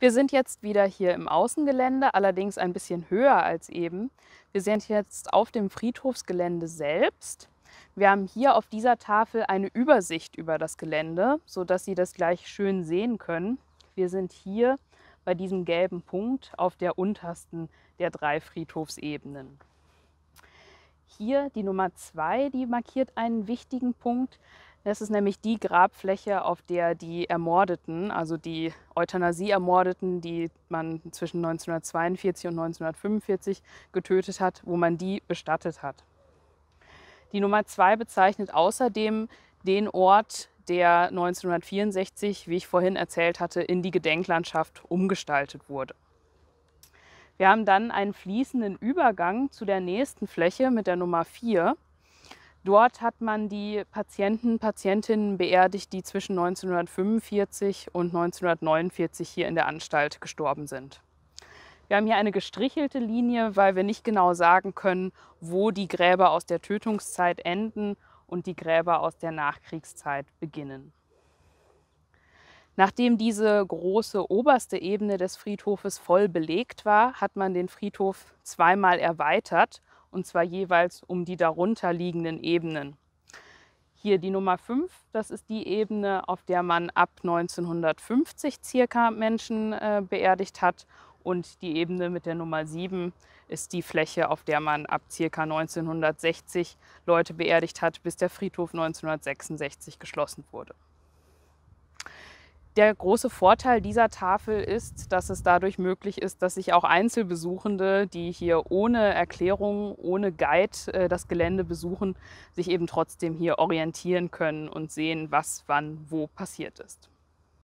Wir sind jetzt wieder hier im Außengelände, allerdings ein bisschen höher als eben. Wir sind jetzt auf dem Friedhofsgelände selbst. Wir haben hier auf dieser Tafel eine Übersicht über das Gelände, sodass Sie das gleich schön sehen können. Wir sind hier bei diesem gelben Punkt auf der untersten der 3 Friedhofsebenen. Hier die Nummer 2, die markiert einen wichtigen Punkt. Das ist nämlich die Grabfläche, auf der die Ermordeten, also die Euthanasie-Ermordeten, die man zwischen 1942 und 1945 getötet hat, wo man die bestattet hat. Die Nummer 2 bezeichnet außerdem den Ort, der 1964, wie ich vorhin erzählt hatte, in die Gedenklandschaft umgestaltet wurde. Wir haben dann einen fließenden Übergang zu der nächsten Fläche mit der Nummer 4. Dort hat man die Patientinnen beerdigt, die zwischen 1945 und 1949 hier in der Anstalt gestorben sind. Wir haben hier eine gestrichelte Linie, weil wir nicht genau sagen können, wo die Gräber aus der Tötungszeit enden und die Gräber aus der Nachkriegszeit beginnen. Nachdem diese große oberste Ebene des Friedhofes voll belegt war, hat man den Friedhof zweimal erweitert. Und zwar jeweils um die darunter liegenden Ebenen. Hier die Nummer 5, das ist die Ebene, auf der man ab 1950 circa Menschen beerdigt hat. Und die Ebene mit der Nummer 7 ist die Fläche, auf der man ab circa 1960 Leute beerdigt hat, bis der Friedhof 1966 geschlossen wurde. Der große Vorteil dieser Tafel ist, dass es dadurch möglich ist, dass sich auch Einzelbesuchende, die hier ohne Erklärung, ohne Guide das Gelände besuchen, sich eben trotzdem hier orientieren können und sehen, was wann wo passiert ist.